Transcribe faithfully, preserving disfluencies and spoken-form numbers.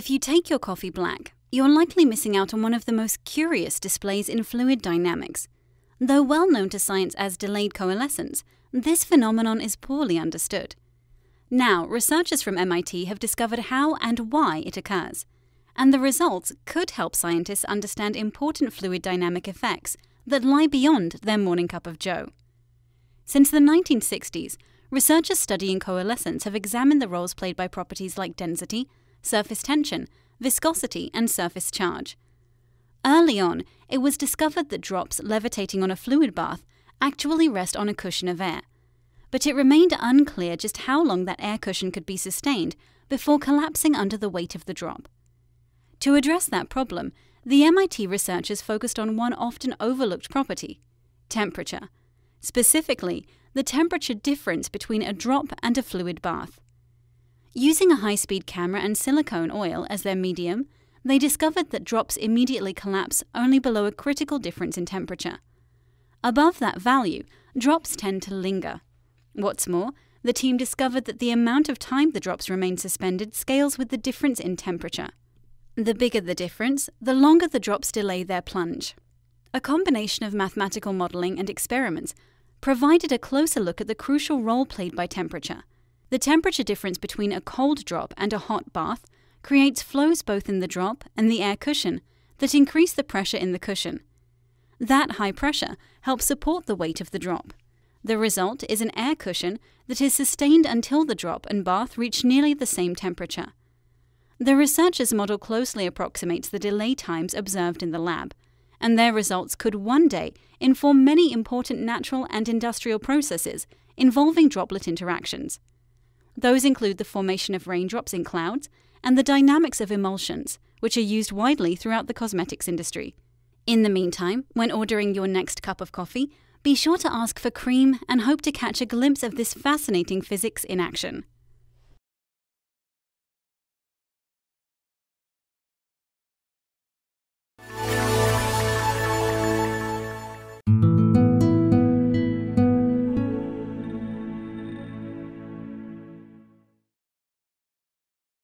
If you take your coffee black, you're likely missing out on one of the most curious displays in fluid dynamics. Though well known to science as delayed coalescence, this phenomenon is poorly understood. Now, researchers from M I T have discovered how and why it occurs, and the results could help scientists understand important fluid dynamic effects that lie beyond their morning cup of joe. Since the nineteen sixties, researchers studying coalescence have examined the roles played by properties like density, surface tension, viscosity, and surface charge. Early on, it was discovered that drops levitating on a fluid bath actually rest on a cushion of air, but it remained unclear just how long that air cushion could be sustained before collapsing under the weight of the drop. To address that problem, the M I T researchers focused on one often overlooked property: temperature. Specifically, the temperature difference between a drop and a fluid bath. Using a high-speed camera and silicone oil as their medium, they discovered that drops immediately collapse only below a critical difference in temperature. Above that value, drops tend to linger. What's more, the team discovered that the amount of time the drops remain suspended scales with the difference in temperature. The bigger the difference, the longer the drops delay their plunge. A combination of mathematical modeling and experiments provided a closer look at the crucial role played by temperature. The temperature difference between a cold drop and a hot bath creates flows both in the drop and the air cushion that increase the pressure in the cushion. That high pressure helps support the weight of the drop. The result is an air cushion that is sustained until the drop and bath reach nearly the same temperature. The researchers' model closely approximates the delay times observed in the lab, and their results could one day inform many important natural and industrial processes involving droplet interactions. Those include the formation of raindrops in clouds and the dynamics of emulsions, which are used widely throughout the cosmetics industry. In the meantime, when ordering your next cup of coffee, be sure to ask for cream and hope to catch a glimpse of this fascinating physics in action.